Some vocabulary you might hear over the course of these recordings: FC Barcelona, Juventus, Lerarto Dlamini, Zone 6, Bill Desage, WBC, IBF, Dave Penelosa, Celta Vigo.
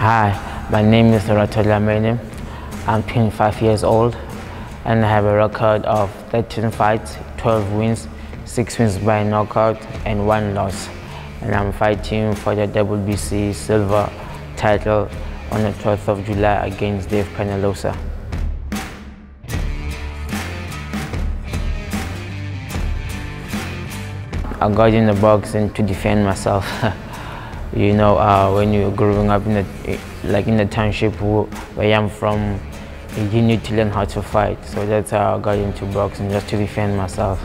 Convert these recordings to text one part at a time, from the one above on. Hi, my name is Lerarto Dlamini. I'm 25 years old and I have a record of 13 fights, 12 wins, 6 wins by knockout and 1 loss. And I'm fighting for the WBC silver title on the 12th of July against Dave Penelosa. I got in the boxing to defend myself. You know, when you're growing up in the township where I'm from, you need to learn how to fight. So that's how I got into boxing, just to defend myself.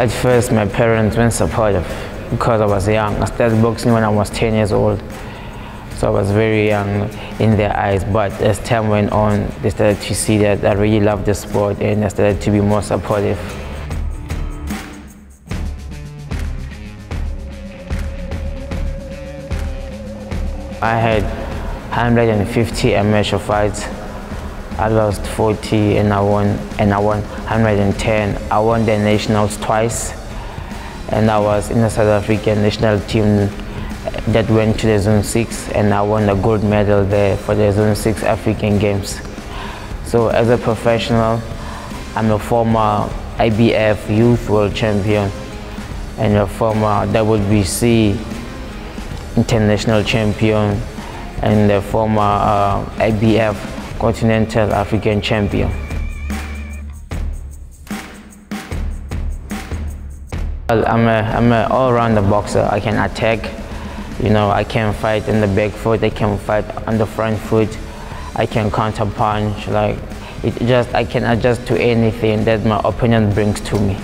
At first, my parents weren't supportive because I was young. I started boxing when I was 10 years old, so I was very young in their eyes. But as time went on, they started to see that I really loved the sport and I started to be more supportive. I had 150 amateur fights. I lost 40 and I won 110. I won the nationals twice and I was in the South African national team that went to the Zone 6 and I won the gold medal there for the Zone 6 African Games. So as a professional, I'm a former IBF Youth World Champion and a former WBC International Champion and a former IBF Continental African Champion. I'm an all-rounder boxer. I can attack, you know, I can fight in the back foot, I can fight on the front foot, I can counter punch, I can adjust to anything that my opponent brings to me.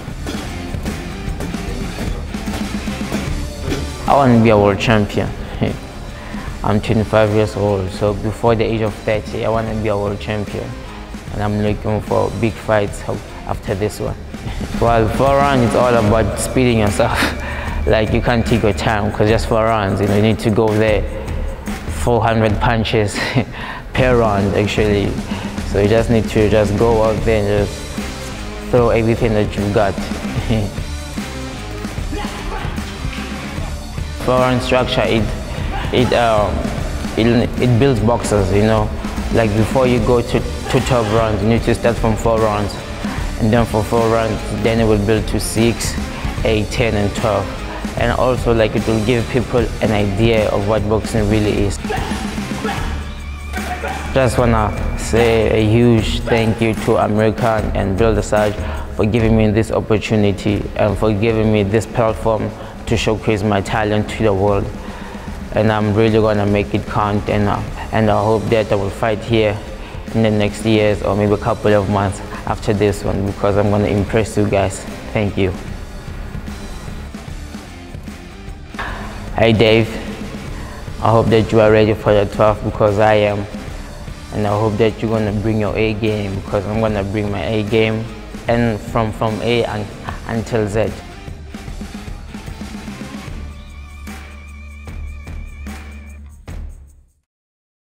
I want to be a world champion. I'm 25 years old, so before the age of 30, I want to be a world champion. And I'm looking for big fights after this one. Well, 4 rounds, it's all about speeding yourself. You can't take your time, because just 4 rounds, you need to go there 400 punches per round, actually. So you just need to just go out there and just throw everything that you've got. 4-round structure, it builds boxers, you know. Before you go to 12 rounds, you need to start from 4 rounds. And then for 4 rounds, then it will build to 6, 8, 10, and 12. And also, it will give people an idea of what boxing really is. Just wanna say a huge thank you to American and Bill Desage for giving me this opportunity and for giving me this platform to showcase my talent to the world. And I'm really gonna make it count, and I hope that I will fight here in the next years or maybe a couple of months after this one, because I'm gonna impress you guys. Thank you. Hey Dave, I hope that you are ready for the 12th, because I am. And I hope that you're gonna bring your A game, because I'm gonna bring my A game, and from A until Z.